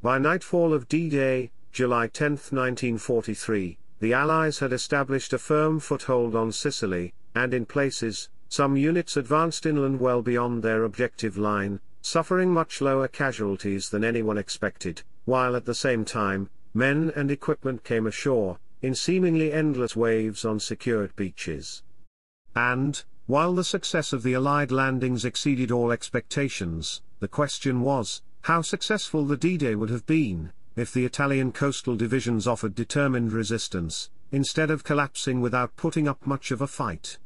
By nightfall of D-Day, July 10, 1943, the Allies had established a firm foothold on Sicily, and in places, some units advanced inland well beyond their objective line, suffering much lower casualties than anyone expected, while at the same time, men and equipment came ashore, in seemingly endless waves on secured beaches. And, while the success of the Allied landings exceeded all expectations, the question was, how successful the D-Day would have been, if the Italian coastal divisions offered determined resistance, instead of collapsing without putting up much of a fight.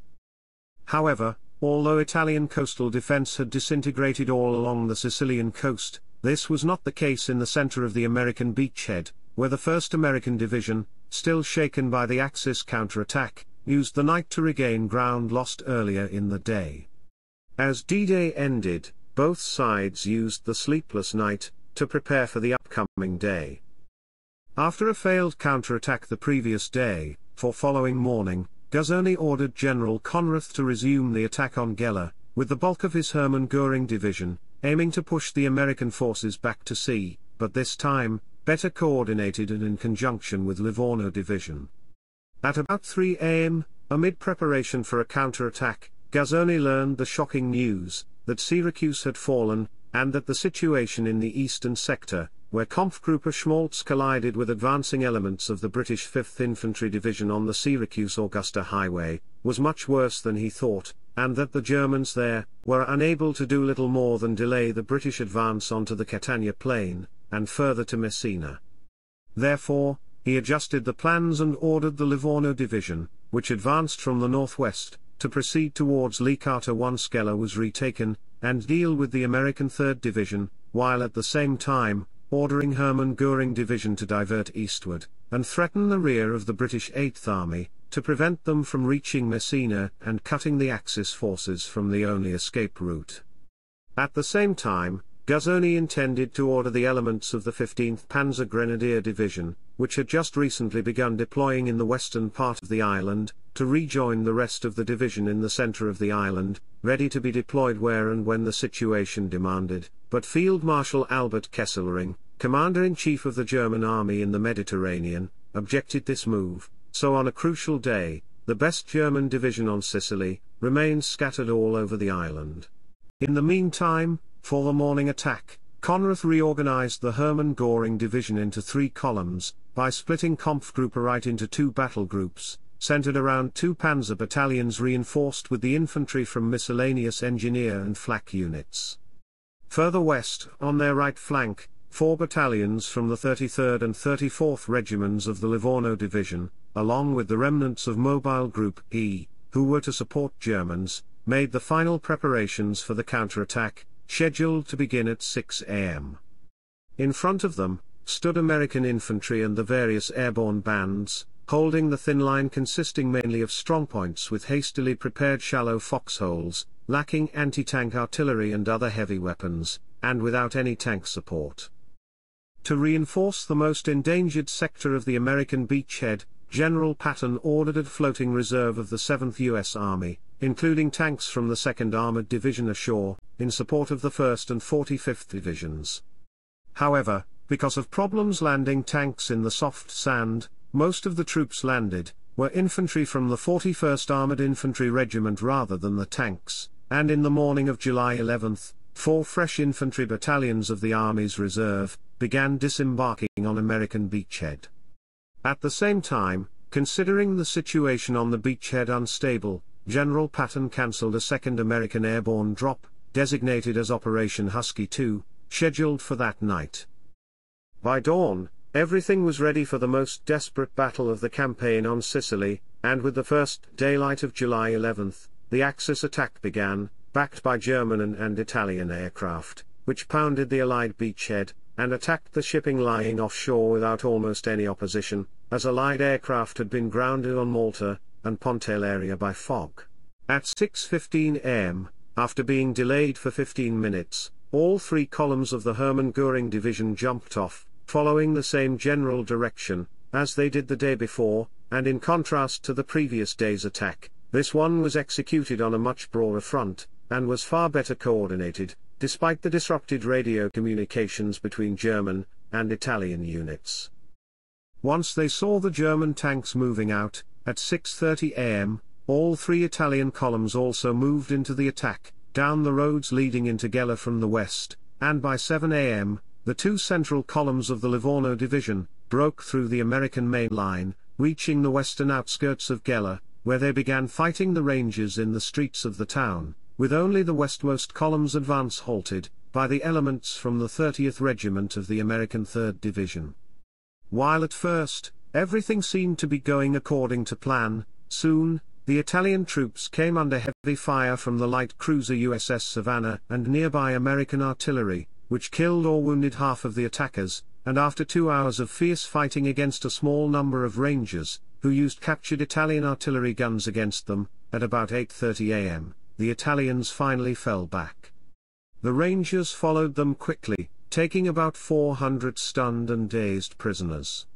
However, although Italian coastal defense had disintegrated all along the Sicilian coast, this was not the case in the center of the American beachhead, where the 1st American Division, still shaken by the Axis counterattack, used the night to regain ground lost earlier in the day. As D-Day ended, both sides used the sleepless night to prepare for the upcoming day. After a failed counterattack the previous day, for following morning, Guzzoni ordered General Conrath to resume the attack on Gela, with the bulk of his Hermann Göring division, aiming to push the American forces back to sea, but this time, better coordinated and in conjunction with Livorno division. At about 3 a.m., amid preparation for a counterattack, Guzzoni learned the shocking news, that Syracuse had fallen, and that the situation in the eastern sector, where Kampfgruppe Schmaltz collided with advancing elements of the British 5th Infantry Division on the Syracuse-Augusta Highway, was much worse than he thought, and that the Germans there, were unable to do little more than delay the British advance onto the Catania plain, and further to Messina. Therefore, he adjusted the plans and ordered the Livorno Division, which advanced from the northwest, to proceed towards Licata once Gela was retaken, and deal with the American 3rd Division, while at the same time, ordering Hermann Göring Division to divert eastward, and threaten the rear of the British 8th Army, to prevent them from reaching Messina and cutting the Axis forces from the only escape route. At the same time, Guzzoni intended to order the elements of the 15th Panzer Grenadier Division, which had just recently begun deploying in the western part of the island, to rejoin the rest of the division in the center of the island, ready to be deployed where and when the situation demanded, but Field Marshal Albert Kesselring, Commander-in-Chief of the German Army in the Mediterranean, objected this move, so on a crucial day, the best German division on Sicily, remained scattered all over the island. In the meantime, for the morning attack, Conrath reorganized the Hermann Göring division into 3 columns, by splitting Kampfgruppe Right into 2 battle groups, centered around 2 panzer battalions reinforced with the infantry from miscellaneous engineer and flak units. Further west, on their right flank, 4 battalions from the 33rd and 34th regiments of the Livorno division, along with the remnants of Mobile Group E, who were to support Germans, made the final preparations for the counterattack, scheduled to begin at 6 a.m. In front of them, stood American infantry and the various airborne bands, holding the thin line consisting mainly of strongpoints with hastily prepared shallow foxholes, lacking anti-tank artillery and other heavy weapons, and without any tank support. To reinforce the most endangered sector of the American beachhead, General Patton ordered a floating reserve of the 7th U.S. Army, including tanks from the 2nd Armored Division ashore, in support of the 1st and 45th Divisions. However, because of problems landing tanks in the soft sand, most of the troops landed, were infantry from the 41st Armored Infantry Regiment rather than the tanks, and in the morning of July 11, 4 fresh infantry battalions of the Army's reserve, began disembarking on American beachhead. At the same time, considering the situation on the beachhead unstable, General Patton cancelled a 2nd American airborne drop, designated as Operation Husky 2, scheduled for that night. By dawn, everything was ready for the most desperate battle of the campaign on Sicily, and with the first daylight of July 11, the Axis attack began, backed by German and Italian aircraft, which pounded the Allied beachhead, and attacked the shipping lying offshore without almost any opposition, as Allied aircraft had been grounded on Malta and Pontale area by fog. At 6:15 am, after being delayed for 15 minutes, all 3 columns of the Hermann Göring division jumped off, following the same general direction, as they did the day before, and in contrast to the previous day's attack, this one was executed on a much broader front, and was far better coordinated, despite the disrupted radio communications between German and Italian units. Once they saw the German tanks moving out, at 6:30 a.m., all three Italian columns also moved into the attack, down the roads leading into Gela from the west, and by 7 a.m., the two central columns of the Livorno division broke through the American main line, reaching the western outskirts of Gela, where they began fighting the Rangers in the streets of the town, with only the westmost column's advance halted by the elements from the 30th Regiment of the American 3rd Division. While at first, everything seemed to be going according to plan, soon, the Italian troops came under heavy fire from the light cruiser USS Savannah and nearby American artillery, which killed or wounded half of the attackers, and after 2 hours of fierce fighting against a small number of Rangers, who used captured Italian artillery guns against them, at about 8:30 a.m., the Italians finally fell back. The Rangers followed them quickly, taking about 400 stunned and dazed prisoners.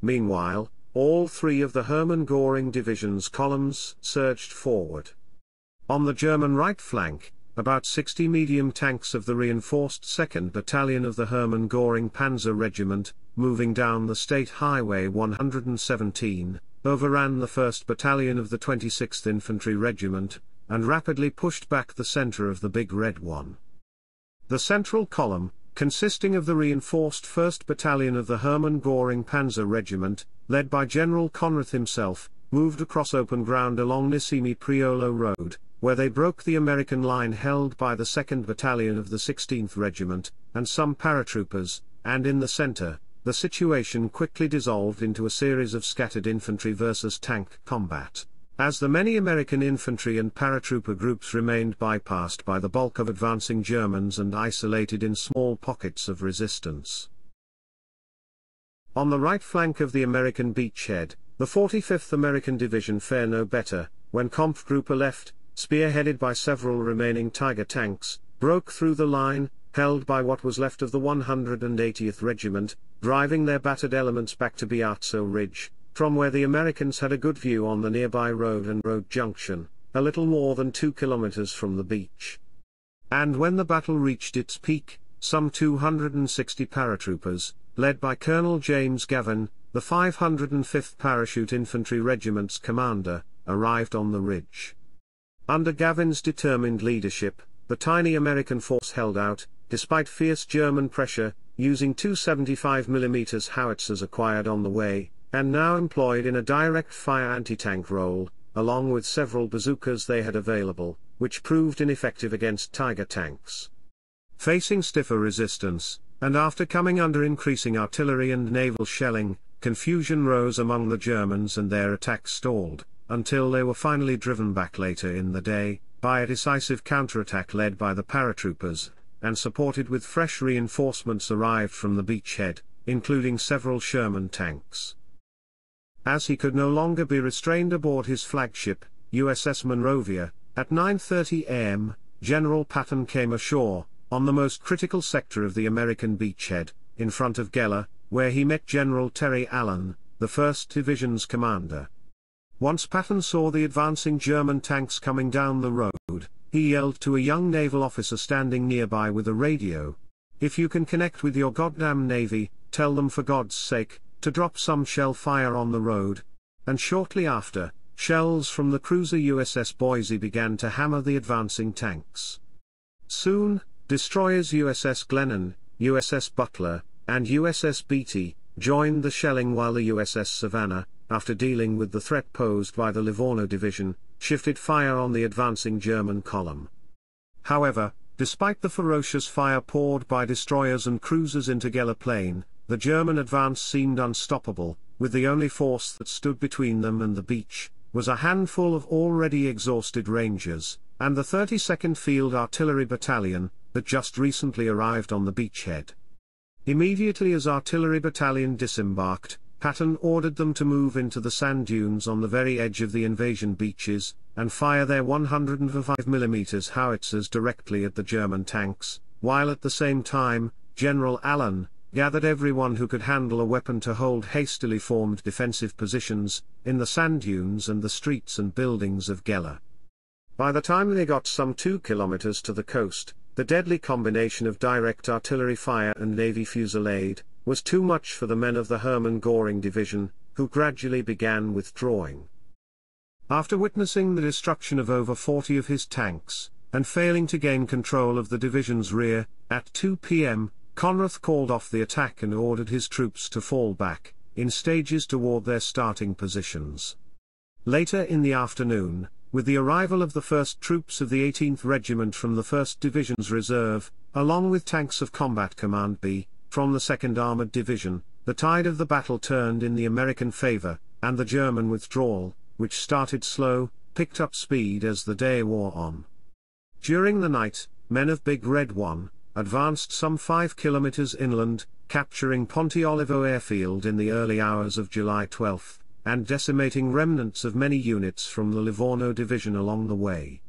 Meanwhile, all three of the Hermann Göring division's columns surged forward. On the German right flank, about 60 medium tanks of the reinforced 2nd Battalion of the Hermann Göring Panzer Regiment, moving down the State Highway 117, overran the 1st Battalion of the 26th Infantry Regiment, and rapidly pushed back the center of the Big Red One. The central column, consisting of the reinforced 1st Battalion of the Hermann Göring Panzer Regiment, led by General Conrath himself, moved across open ground along Nisemi Priolo Road, where they broke the American line held by the 2nd Battalion of the 16th Regiment, and some paratroopers, and in the center, the situation quickly dissolved into a series of scattered infantry versus tank combat, as the many American infantry and paratrooper groups remained bypassed by the bulk of advancing Germans and isolated in small pockets of resistance. On the right flank of the American beachhead, the 45th American Division fared no better, when Kampfgruppe left, spearheaded by several remaining Tiger tanks, broke through the line, held by what was left of the 180th Regiment, driving their battered elements back to Biazzo Ridge, from where the Americans had a good view on the nearby road and road junction, a little more than 2 kilometers from the beach. And when the battle reached its peak, some 260 paratroopers, led by Colonel James Gavin, the 505th Parachute Infantry Regiment's commander, arrived on the ridge. Under Gavin's determined leadership, the tiny American force held out, despite fierce German pressure, using two 75mm howitzers acquired on the way, and now employed in a direct-fire anti-tank role, along with several bazookas they had available, which proved ineffective against Tiger tanks. Facing stiffer resistance, and after coming under increasing artillery and naval shelling, confusion rose among the Germans and their attack stalled, until they were finally driven back later in the day, by a decisive counterattack led by the paratroopers, and supported with fresh reinforcements arrived from the beachhead, including several Sherman tanks. As he could no longer be restrained aboard his flagship, USS Monrovia, at 9:30 a.m., General Patton came ashore, on the most critical sector of the American beachhead, in front of Gela, where he met General Terry Allen, the 1st Division's commander. Once Patton saw the advancing German tanks coming down the road, he yelled to a young naval officer standing nearby with a radio, "If you can connect with your goddamn Navy, tell them for God's sake, to drop some shell fire on the road." And shortly after, shells from the cruiser USS Boise began to hammer the advancing tanks. Soon, destroyers USS Glennon, USS Butler, and USS Beatty joined the shelling while the USS Savannah, after dealing with the threat posed by the Livorno division, shifted fire on the advancing German column. However, despite the ferocious fire poured by destroyers and cruisers into Gela Plain, the German advance seemed unstoppable, with the only force that stood between them and the beach, was a handful of already exhausted Rangers, and the 32nd Field Artillery Battalion, that just recently arrived on the beachhead. Immediately as Artillery Battalion disembarked, Patton ordered them to move into the sand dunes on the very edge of the invasion beaches, and fire their 105mm howitzers directly at the German tanks, while at the same time, General Allen gathered everyone who could handle a weapon to hold hastily formed defensive positions, in the sand dunes and the streets and buildings of Gela. By the time they got some 2 kilometers to the coast, the deadly combination of direct artillery fire and Navy fusillade, was too much for the men of the Hermann Göring Division, who gradually began withdrawing. After witnessing the destruction of over 40 of his tanks, and failing to gain control of the division's rear, at 2 p.m., Conrath called off the attack and ordered his troops to fall back, in stages toward their starting positions. Later in the afternoon, with the arrival of the first troops of the 18th Regiment from the 1st Division's reserve, along with tanks of Combat Command B, from the 2nd Armored Division, the tide of the battle turned in the American favor, and the German withdrawal, which started slow, picked up speed as the day wore on. During the night, men of Big Red 1, advanced some 5 kilometers inland, capturing Ponte Olivo airfield in the early hours of July 12, and decimating remnants of many units from the Livorno division along the way.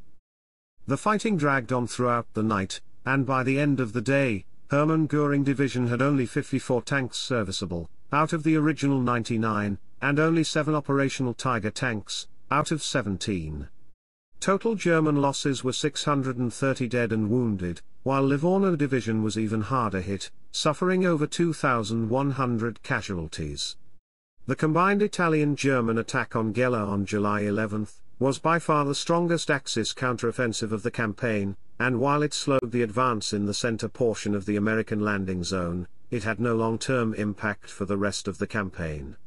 The fighting dragged on throughout the night, and by the end of the day, Hermann Göring Division had only 54 tanks serviceable, out of the original 99, and only 7 operational Tiger tanks, out of 17. Total German losses were 630 dead and wounded, while Livorno Division was even harder hit, suffering over 2,100 casualties. The combined Italian-German attack on Gela on July 11 was by far the strongest Axis counteroffensive of the campaign, and while it slowed the advance in the center portion of the American landing zone, it had no long-term impact for the rest of the campaign.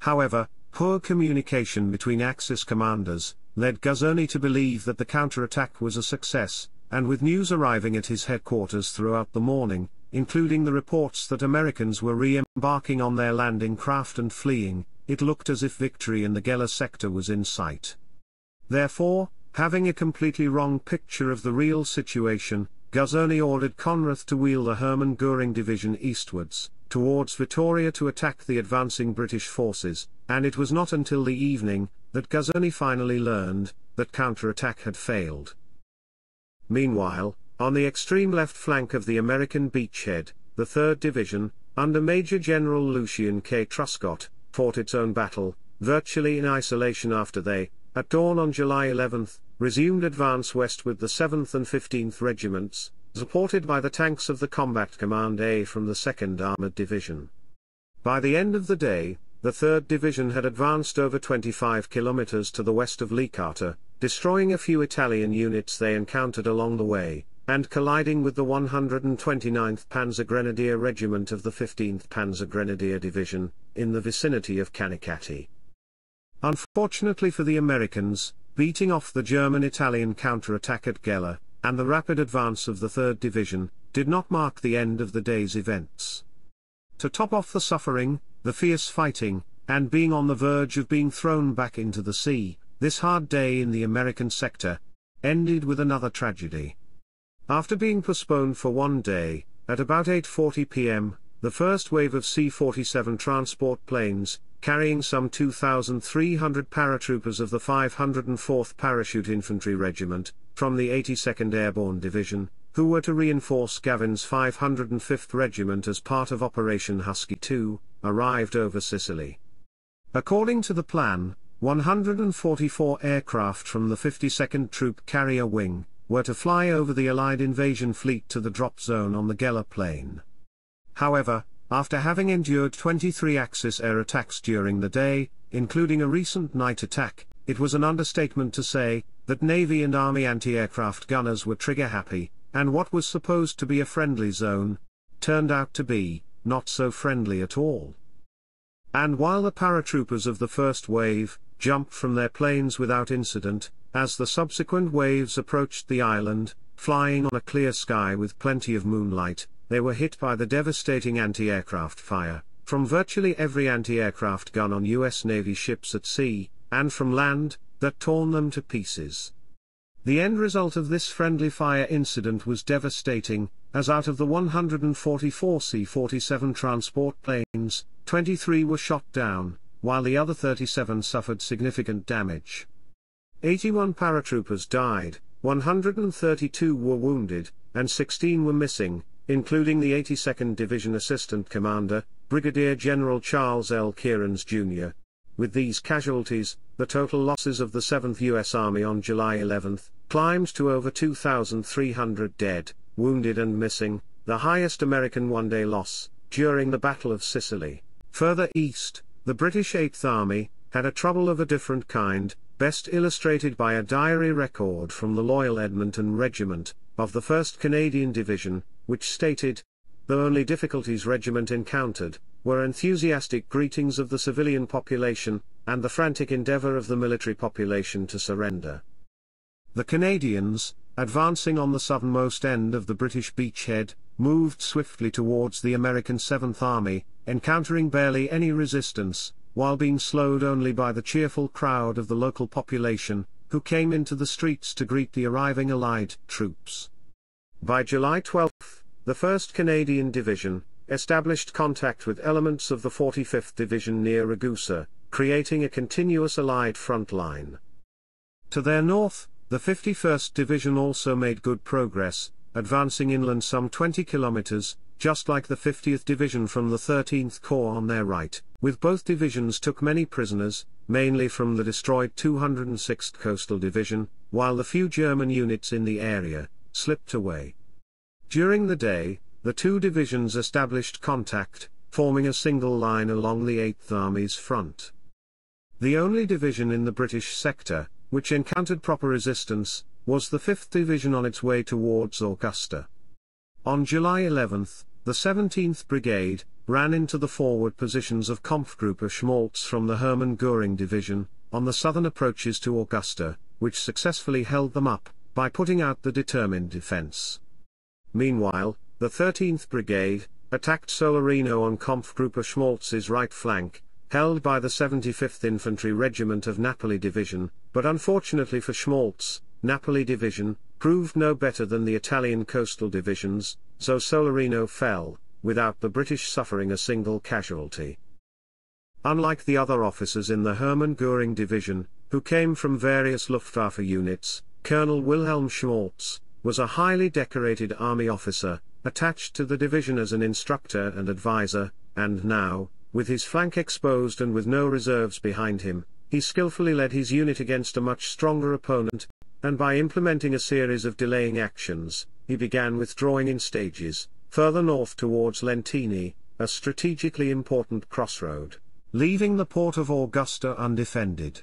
However, poor communication between Axis commanders led Guzzoni to believe that the counterattack was a success, and with news arriving at his headquarters throughout the morning, including the reports that Americans were re-embarking on their landing craft and fleeing, it looked as if victory in the Gela sector was in sight. Therefore, having a completely wrong picture of the real situation, Guzzoni ordered Conrath to wheel the Hermann Göring Division eastwards, towards Vittoria to attack the advancing British forces, and it was not until the evening that Guzzoni finally learned that counterattack had failed. Meanwhile, on the extreme left flank of the American beachhead, the 3rd Division, under Major General Lucien K. Truscott, fought its own battle, virtually in isolation after they, at dawn on July 11, resumed advance west with the 7th and 15th Regiments, supported by the tanks of the Combat Command A from the 2nd Armored Division. By the end of the day, the 3rd Division had advanced over 25 kilometers to the west of Licata, destroying a few Italian units they encountered along the way, and colliding with the 129th Panzer Grenadier Regiment of the 15th Panzer Grenadier Division, in the vicinity of Canicattì. Unfortunately for the Americans, beating off the German-Italian counterattack at Gela, and the rapid advance of the 3rd Division, did not mark the end of the day's events. To top off the suffering, the fierce fighting, and being on the verge of being thrown back into the sea, this hard day in the American sector ended with another tragedy. After being postponed for one day, at about 8:40 p.m., the first wave of C-47 transport planes, carrying some 2,300 paratroopers of the 504th Parachute Infantry Regiment, from the 82nd Airborne Division, who were to reinforce Gavin's 505th Regiment as part of Operation Husky 2, arrived over Sicily. According to the plan, 144 aircraft from the 52nd Troop Carrier Wing were to fly over the Allied invasion fleet to the drop zone on the Gela plain. However, after having endured 23 Axis air attacks during the day, including a recent night attack, it was an understatement to say that Navy and Army anti-aircraft gunners were trigger-happy, and what was supposed to be a friendly zone turned out to be not so friendly at all. And while the paratroopers of the first wave jumped from their planes without incident, as the subsequent waves approached the island, flying on a clear sky with plenty of moonlight, they were hit by the devastating anti-aircraft fire from virtually every anti-aircraft gun on US Navy ships at sea, and from land, that torn them to pieces. The end result of this friendly fire incident was devastating, as out of the 144 C-47 transport planes, 23 were shot down, while the other 37 suffered significant damage. 81 paratroopers died, 132 were wounded, and 16 were missing, including the 82nd Division Assistant Commander, Brigadier General Charles L. Kearns, Jr., With these casualties, the total losses of the 7th U.S. Army on July 11 climbed to over 2,300 dead, wounded and missing, the highest American one-day loss, during the Battle of Sicily. Further east, the British 8th Army had a trouble of a different kind, best illustrated by a diary record from the Loyal Edmonton Regiment, of the 1st Canadian Division, which stated, "The only difficulties regiment encountered, were enthusiastic greetings of the civilian population, and the frantic endeavour of the military population to surrender." The Canadians, advancing on the southernmost end of the British beachhead, moved swiftly towards the American 7th Army, encountering barely any resistance, while being slowed only by the cheerful crowd of the local population, who came into the streets to greet the arriving Allied troops. By July 12, the 1st Canadian Division established contact with elements of the 45th Division near Augusta, creating a continuous Allied front line. To their north, the 51st Division also made good progress, advancing inland some 20 kilometers, just like the 50th Division from the 13th Corps on their right, with both divisions took many prisoners, mainly from the destroyed 206th Coastal Division, while the few German units in the area slipped away. During the day, the two divisions established contact, forming a single line along the 8th Army's front. The only division in the British sector, which encountered proper resistance, was the 5th Division on its way towards Augusta. On July 11, the 17th Brigade ran into the forward positions of Kampfgruppe Schmaltz from the Hermann Göring Division, on the southern approaches to Augusta, which successfully held them up, by putting out the determined defense. Meanwhile, the 13th Brigade attacked Solarino on Kampfgruppe Schmaltz's right flank, held by the 75th Infantry Regiment of Napoli Division, but unfortunately for Schmaltz, Napoli Division proved no better than the Italian coastal divisions, so Solarino fell, without the British suffering a single casualty. Unlike the other officers in the Hermann Göring Division, who came from various Luftwaffe units, Colonel Wilhelm Schmaltz was a highly decorated army officer, attached to the division as an instructor and advisor, and now, with his flank exposed and with no reserves behind him, he skillfully led his unit against a much stronger opponent, and by implementing a series of delaying actions, he began withdrawing in stages, further north towards Lentini, a strategically important crossroad, leaving the port of Augusta undefended.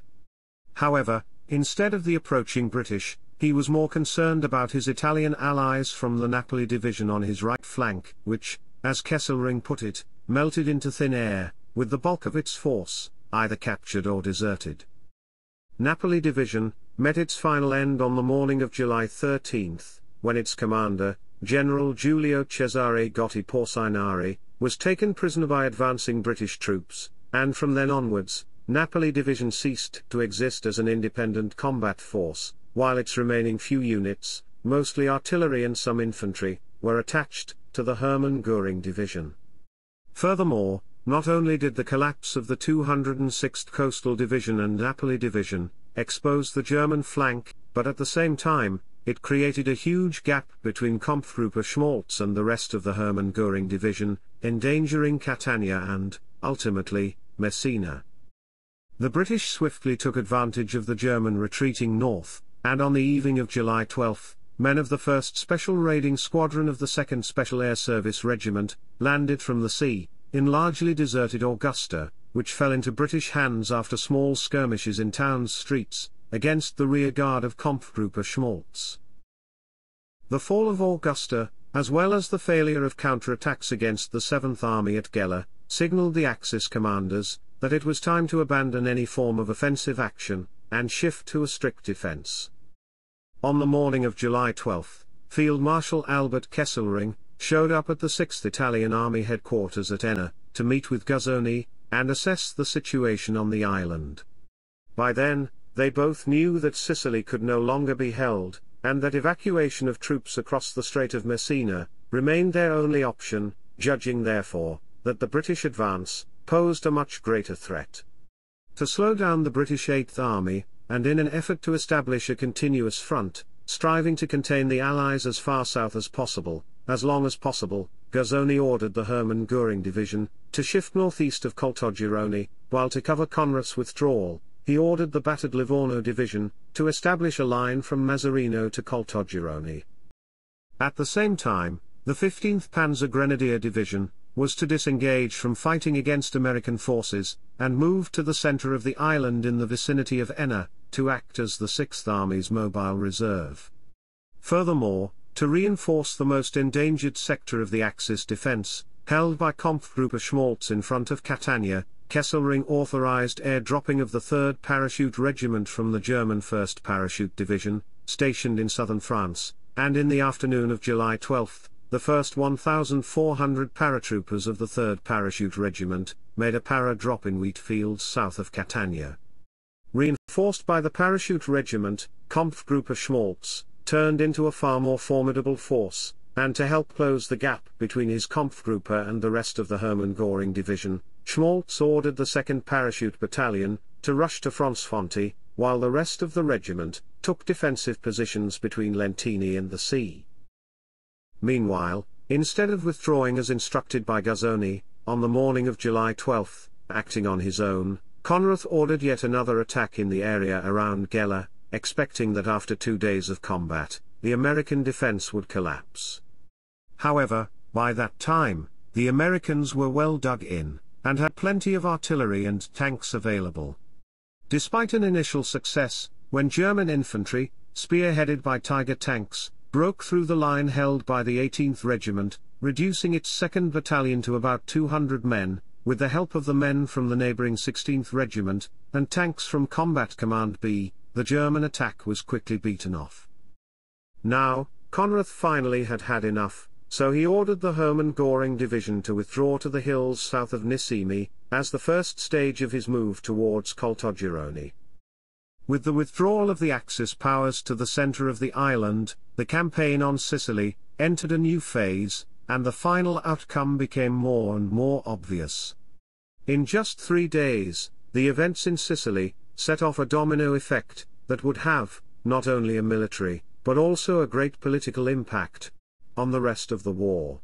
However, instead of the approaching British, he was more concerned about his Italian allies from the Napoli division on his right flank, which, as Kesselring put it, melted into thin air, with the bulk of its force, either captured or deserted. Napoli division met its final end on the morning of July 13, when its commander, General Giulio Cesare Gotti Porcinari, was taken prisoner by advancing British troops, and from then onwards, Napoli division ceased to exist as an independent combat force, while its remaining few units, mostly artillery and some infantry, were attached to the Hermann Göring Division. Furthermore, not only did the collapse of the 206th Coastal Division and Napoli Division expose the German flank, but at the same time, it created a huge gap between Kampfgruppe Schmaltz and the rest of the Hermann Göring Division, endangering Catania and, ultimately, Messina. The British swiftly took advantage of the German retreating north, and on the evening of July 12, men of the 1st Special Raiding Squadron of the 2nd Special Air Service Regiment landed from the sea, in largely deserted Augusta, which fell into British hands after small skirmishes in town's streets, against the rearguard of Kampfgruppe Schmaltz. The fall of Augusta, as well as the failure of counterattacks against the 7th Army at Gela, signalled the Axis commanders that it was time to abandon any form of offensive action, and shift to a strict defense. On the morning of July 12, Field Marshal Albert Kesselring showed up at the 6th Italian Army headquarters at Enna, to meet with Guzzoni, and assess the situation on the island. By then, they both knew that Sicily could no longer be held, and that evacuation of troops across the Strait of Messina remained their only option, judging therefore, that the British advance posed a much greater threat. To slow down the British 8th Army, and in an effort to establish a continuous front, striving to contain the Allies as far south as possible, Guzzoni ordered the Hermann Göring Division to shift northeast of Caltagirone, while to cover Conrath's withdrawal, he ordered the battered Livorno Division to establish a line from Mazarino to Caltagirone. At the same time, the 15th Panzer Grenadier Division was to disengage from fighting against American forces, and move to the center of the island in the vicinity of Enna, to act as the 6th Army's mobile reserve. Furthermore, to reinforce the most endangered sector of the Axis defense, held by Kampfgruppe Schmaltz in front of Catania, Kesselring authorized airdropping of the 3rd Parachute Regiment from the German 1st Parachute Division, stationed in southern France, and in the afternoon of July 12, the first 1,400 paratroopers of the 3rd Parachute Regiment made a para-drop in wheat fields south of Catania. Reinforced by the Parachute Regiment, Kampfgruppe Schmaltz turned into a far more formidable force, and to help close the gap between his Kampfgruppe and the rest of the Hermann Göring Division, Schmaltz ordered the 2nd Parachute Battalion to rush to Francefonte, while the rest of the regiment took defensive positions between Lentini and the sea. Meanwhile, instead of withdrawing as instructed by Guzzoni, on the morning of July 12, acting on his own, Conrath ordered yet another attack in the area around Gela, expecting that after 2 days of combat, the American defense would collapse. However, by that time, the Americans were well dug in, and had plenty of artillery and tanks available. Despite an initial success, when German infantry, spearheaded by Tiger tanks, broke through the line held by the 18th Regiment, reducing its 2nd Battalion to about 200 men, with the help of the men from the neighboring 16th Regiment, and tanks from Combat Command B, the German attack was quickly beaten off. Now, Conrath finally had enough, so he ordered the Hermann Göring Division to withdraw to the hills south of Nisemi, as the first stage of his move towards Caltagirone. With the withdrawal of the Axis powers to the center of the island, the campaign on Sicily entered a new phase, and the final outcome became more and more obvious. In just 3 days, the events in Sicily set off a domino effect that would have, not only a military, but also a great political impact on the rest of the war.